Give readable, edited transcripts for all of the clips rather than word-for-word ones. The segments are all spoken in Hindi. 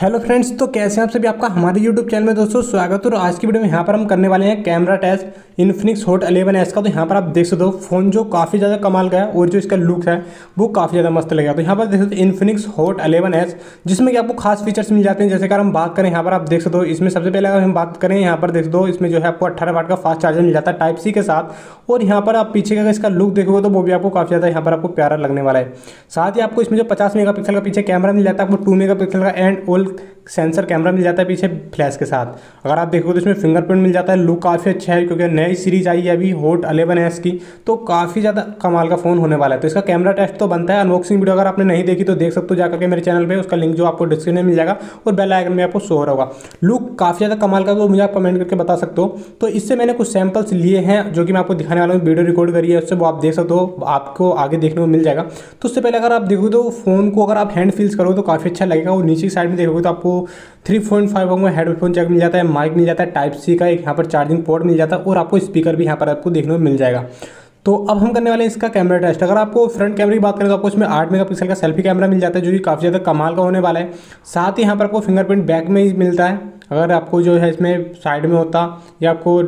हेलो फ्रेंड्स, तो कैसे हैं आप सभी। आपका हमारे यूट्यूब चैनल में दोस्तों स्वागत है। और आज की वीडियो में यहाँ पर हम करने वाले हैं camera test Infinix hot 11S का। तो यहाँ पर आप देख सकते हो फोन जो काफ़ी ज़्यादा कमाल का है और जो इसका लुक है वो काफ़ी ज़्यादा मस्त लगेगा। तो यहाँ पर देख सकते हो इन्फिनिक्स हॉट 11S, जिसमें कि आपको खास फीचर्स मिल जाते हैं। जैसे कि हम बात करें, यहाँ पर आप देख सकते हो इसमें सबसे पहले अगर हम बात करें, यहाँ पर देख सकते हो इसमें जो है आपको 18 वाट का फास्ट चार्जर मिल जाता है टाइप सी के साथ। और यहाँ पर आप पीछे का इसका लुक देखोगे तो वो भी आपको काफ़ी ज़्यादा यहाँ पर आपको प्यारा लगने वाला है। साथ ही आपको इसमें जो 50 मेगापिक्सल का पीछे कैमरा मिल जाता है, आपको 2 मेगापिक्सल का एंड ऑल सेंसर कैमरा मिल जाता है पीछे फ्लैश के साथ। अगर आप देखोगे तो इसमें फिंगरप्रिंट मिल जाता है। लुक काफ़ी अच्छा है क्योंकि नई सीरीज आई है अभी हॉट 11S की, तो काफ़ी ज़्यादा कमाल का फ़ोन होने वाला है। तो इसका कैमरा टेस्ट तो बनता है। अनबॉक्सिंग वीडियो अगर आपने नहीं देखी तो देख सकते हो जाकर के मेरे चैनल पे, उसका लिंक जो आपको डिस्क्रिप्शन में मिल जाएगा और बेल आइकन में आपको शो हो रहा होगा। लुक काफ़ी ज़्यादा कमाल का, तो मुझे आप कमेंट करके बता सकते हो। तो इससे मैंने कुछ सैम्पल्स लिए हैं जो कि मैं आपको दिखाने वाला हूँ, वीडियो रिकॉर्ड करी है उससे, वो आप देख सकते हो, आपको आगे देखने को मिल जाएगा। तो उससे पहले अगर आप देखोगे तो फ़ोन को अगर आप हैंड फील्स करो तो काफ़ी अच्छा लगेगा। और नीचे की साइड में देखोगे तो आपको 3.5mm में हेडफोन जैक मिल जाता है, माइक मिल जाता है, टाइप सी का एक यहाँ पर चार्जिंग पोर्ट मिल जाता है और आपको स्पीकर भी यहाँ पर आपको देखने को मिल जाएगा। तो अब हम करने वाले हैं इसका कैमरा टेस्ट। अगर आपको फ्रंट कैमरे की बात करें तो आपको इसमें 8 मेगापिक्सल का सेल्फी कैमरा मिल जाता है जो कि काफ़ी ज़्यादा कमाल का होने वाला है। साथ ही यहाँ पर आपको फिंगरप्रिंट बैक में ही मिलता है। अगर आपको जो है इसमें साइड में होता या आपको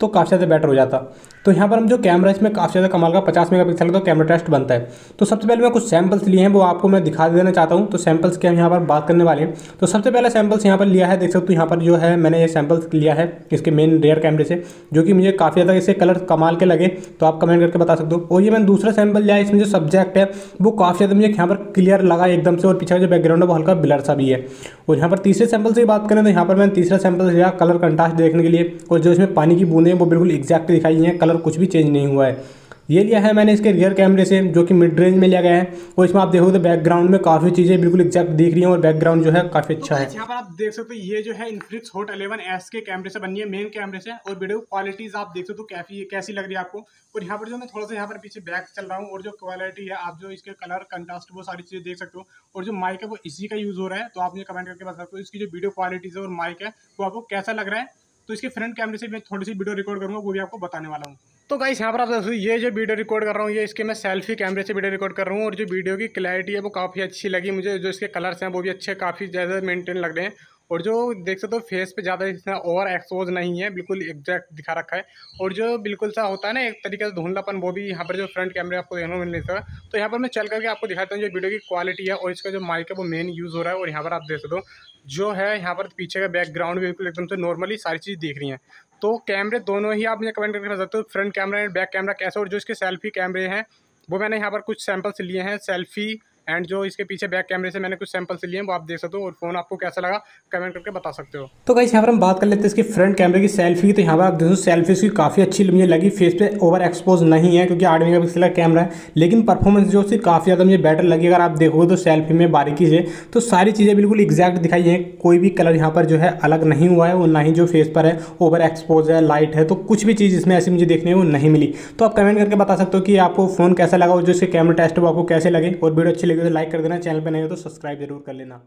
तो काफ़ी ज़्यादा बेटर हो जाता। तो यहाँ पर हम जो कैमरा इसमें काफ़ी ज़्यादा कमाल का 50 मेगापिक्सल का तो कैमरा टेस्ट बनता है। तो सबसे पहले मैं कुछ सैंपल्स लिए हैं वो आपको मैं दिखा देना चाहता हूँ। तो सैंपल्स की हम यहाँ पर बात करने वाले हैं। तो सबसे पहला सैंपल्स यहाँ पर लिया है, देख सकते हो यहाँ पर जो है मैंने ये सैंपल्स लिया है इसके मेन रेयर कैमरे से, जो कि मुझे काफ़ी ज़्यादा इससे कलर कमाल के लगे, तो आप कमेंट करके बता सकते हो। और ये मैंने दूसरा सैंपल लिया है, इसमें जो सब्जेक्ट है वो काफ़ी ज़्यादा मुझे यहाँ पर क्लियर लगा एकदम से, और पीछे का जो बैकग्राउंड है वो हल्का ब्लर सा भी है। और यहाँ पर तीसरे सैंपल से बात करें तो यहाँ पर मैंने तीसरा सैंपल लिया कलर कंट्रास्ट देखने के लिए, और जो इसमें पानी की बूंदें वो बिल्कुल एग्जैक्ट दिखाई हैं, कलर कुछ भी चेंज नहीं हुआ है। ये लिया है मैंने इसके रियर कैमरे से जो कि मिड रेंज में लिया गया है। और इसमें आप देखोगे तो बैकग्राउंड में काफ़ी चीज़ें बिल्कुल एग्जैक्ट दिख रही हैं और बैकग्राउंड जो है काफ़ी अच्छा है। यहाँ पर आप देख सकते हो ये जो है इन्फिनिक्स हॉट 11S के कैमरे से बनी है, मेन कैमरे से। और वीडियो क्वालिटीज़ आप देख सकते हो कैसी कैसी लग रही है आपको। और यहाँ पर जो मैं थोड़ा सा यहाँ पर पीछे बैक चल रहा हूँ और जो क्वालिटी है, आप जो इसके कलर कंट्रास्ट वो सारी चीज़ें देख सकते हो। और जो माइक है वो इसी का यूज़ हो रहा है, तो आप मुझे कमेंट करके बता सकते हो इसकी जो वीडियो क्वालिटीज़ है और माइक है वो आपको कैसा लग रहा है। तो इसके फ्रंट कैमरे से मैं थोड़ी सी वीडियो रिकॉर्ड करूँगा, वो भी आपको बताने वाला हूँ। तो गाइस यहाँ पर आप देख सकते हो ये जो वीडियो रिकॉर्ड कर रहा हूँ, ये इसके मैं सेल्फी कैमरे से वीडियो रिकॉर्ड कर रहा हूँ। और जो वीडियो की क्लैरिटी है वो काफ़ी अच्छी लगी मुझे, जो इसके कलर्स हैं वो भी अच्छे काफ़ी ज़्यादा मेंटेन लग रहे हैं। और जो देख सकते हो फेस पे ज़्यादा इसमें ओवर एक्सपोज नहीं है, बिल्कुल एग्जैक्ट दिखा रखा है। और जो बिल्कुल सा होता है ना एक तरीके से धुंधलापन, वो भी यहाँ पर जो फ्रंट कैमरे आपको देखने को मिल नहीं सकता। तो यहाँ पर मैं चल करके आपको दिखाता हूँ जो वीडियो की क्वालिटी है और इसका जो माइक है वो मेन यूज़ हो रहा है। और यहाँ पर आप देख सकते हो जो है यहाँ पर पीछे का बैकग्राउंड बिल्कुल एकदम से नॉर्मली सारी चीज़ देख रही हैं। तो कैमरे दोनों ही आप मुझे कमेंट करके बता सकते हो, front camera and back camera कैसा। और जो इसके सेल्फी कैमरे हैं वो मैंने यहाँ पर कुछ सैंपल्स लिए हैं, सेल्फी एंड जो इसके पीछे बैक कैमरे से मैंने कुछ सैंपल्स लिए हैं, वो आप देख सकते हो। और फोन आपको कैसा लगा कमेंट करके बता सकते हो। तो गाइस यहाँ पर हम बात कर लेते हैं इसके फ्रंट कैमरे की सेल्फी। तो यहाँ पर आप देखो सेल्फी इसकी काफ़ी अच्छी मुझे लगी, फेस पे ओवर एक्सपोज नहीं है क्योंकि 8 मेगापिक्सल का कैमरा है, लेकिन परफॉर्मेंस जो उसकी काफ़ी ज़्यादा मुझे बेटर लगी। अगर आप देखोगे तो सेल्फी में बारीकी से तो सारी चीज़ें बिल्कुल एग्जैक्ट दिखाई हैं, कोई भी कलर यहाँ पर जो है अलग नहीं हुआ है, और ना ही जो फेस पर है ओवर एक्सपोज है, लाइट है, तो कुछ भी चीज़ इसमें ऐसी मुझे देखने को नहीं मिली। तो आप कमेंट करके बता सकते हो कि आपको फ़ोन कैसा लगा और जो इसके कैमरा टेस्ट है वो आपको कैसे लगे। और वीडियो अच्छी लगी तो लाइक कर देना, चैनल पर नहीं हो तो सब्सक्राइब जरूर कर लेना।